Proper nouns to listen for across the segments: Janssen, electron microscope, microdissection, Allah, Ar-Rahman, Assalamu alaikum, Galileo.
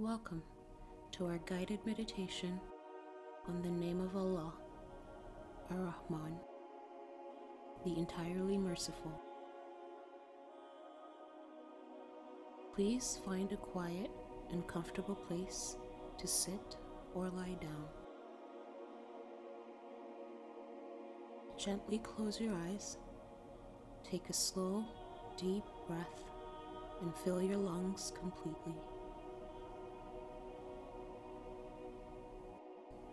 Welcome to our guided meditation on the name of Allah, Ar-Rahman, the entirely merciful. Please find a quiet and comfortable place to sit or lie down. Gently close your eyes, take a slow, deep breath, and fill your lungs completely.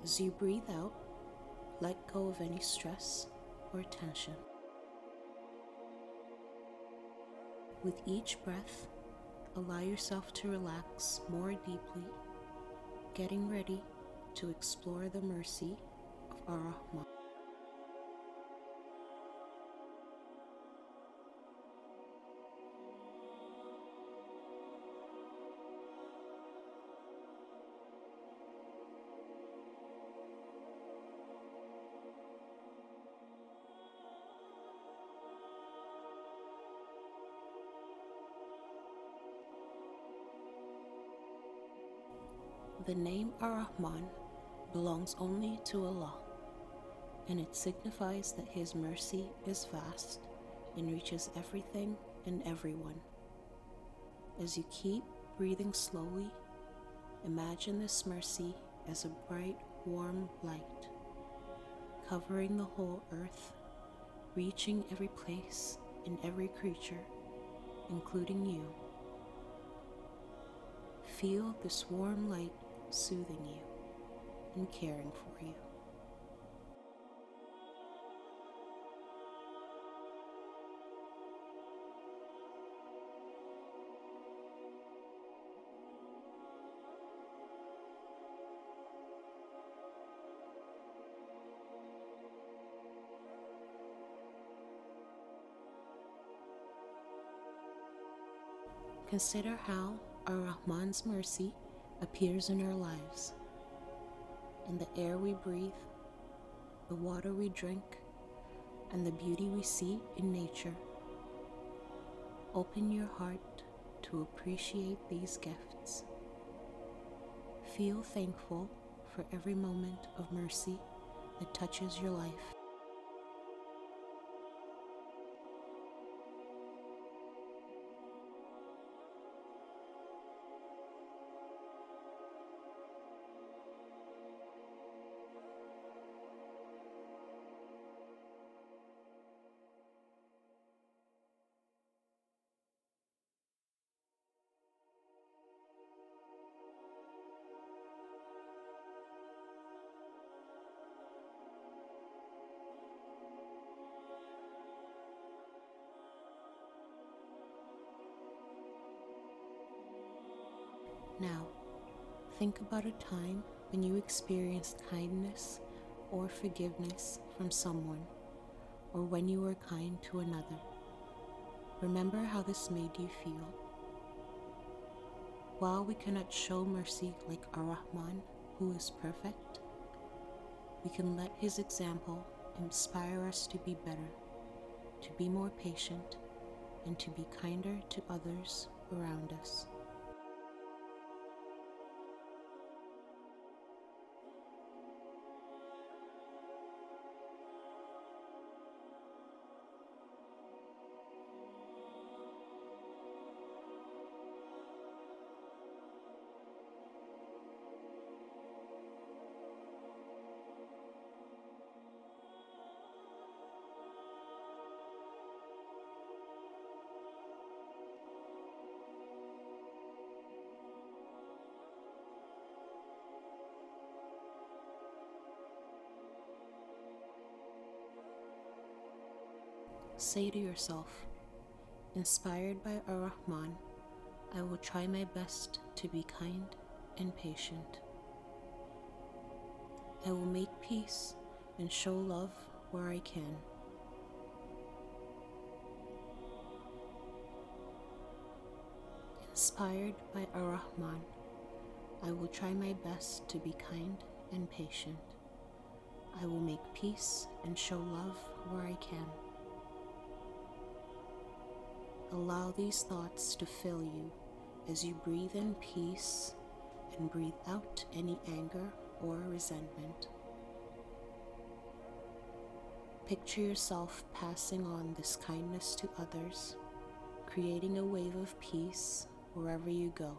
As you breathe out, let go of any stress or tension. With each breath, allow yourself to relax more deeply, getting ready to explore the mercy of Ar-Rahman. The name Ar-Rahman belongs only to Allah, and it signifies that His mercy is vast and reaches everything and everyone. As you keep breathing slowly, imagine this mercy as a bright, warm light, covering the whole earth, reaching every place and every creature, including you. Feel this warm light soothing you and caring for you. Consider how Ar-Rahman's mercy appears in our lives, in the air we breathe, the water we drink, and the beauty we see in nature. Open your heart to appreciate these gifts. Feel thankful for every moment of mercy that touches your life. Now, think about a time when you experienced kindness or forgiveness from someone, or when you were kind to another. Remember how this made you feel. While we cannot show mercy like Ar-Rahman, who is perfect, we can let his example inspire us to be better, to be more patient, and to be kinder to others around us. Say to yourself, inspired by Ar-Rahman, I will try my best to be kind and patient. I will make peace and show love where I can. Inspired by Ar-Rahman, I will try my best to be kind and patient. I will make peace and show love where I can. Allow these thoughts to fill you as you breathe in peace and breathe out any anger or resentment. Picture yourself passing on this kindness to others, creating a wave of peace wherever you go.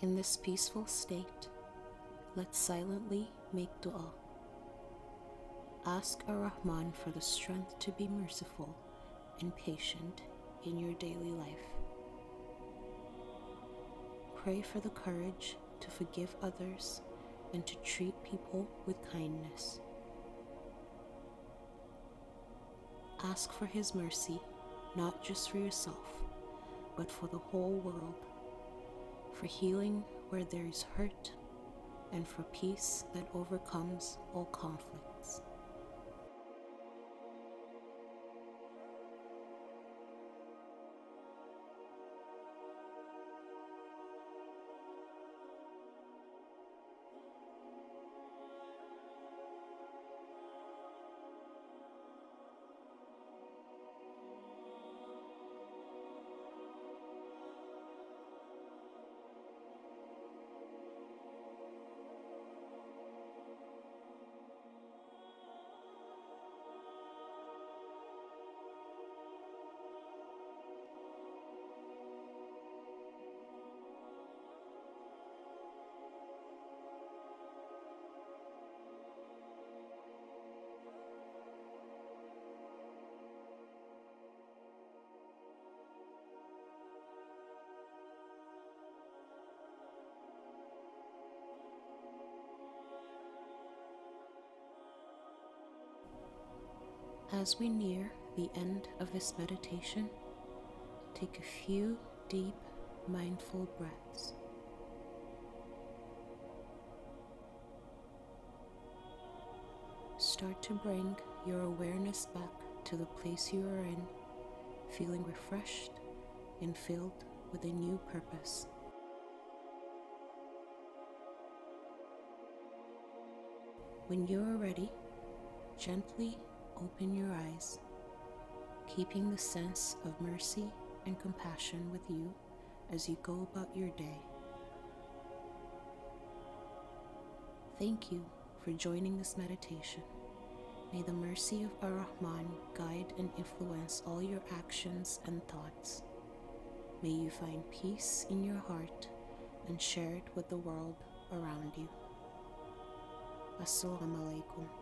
In this peaceful state, let's silently make dua. Ask Ar-Rahman for the strength to be merciful and patient in your daily life. Pray for the courage to forgive others and to treat people with kindness. Ask for His mercy, not just for yourself, but for the whole world. For healing where there is hurt, and for peace that overcomes all conflicts. As we near the end of this meditation, take a few deep, mindful breaths. Start to bring your awareness back to the place you are in, feeling refreshed and filled with a new purpose. When you are ready, gently open your eyes, keeping the sense of mercy and compassion with you as you go about your day. Thank you for joining this meditation. May the mercy of Ar-Rahman guide and influence all your actions and thoughts. May you find peace in your heart and share it with the world around you. Assalamu alaikum.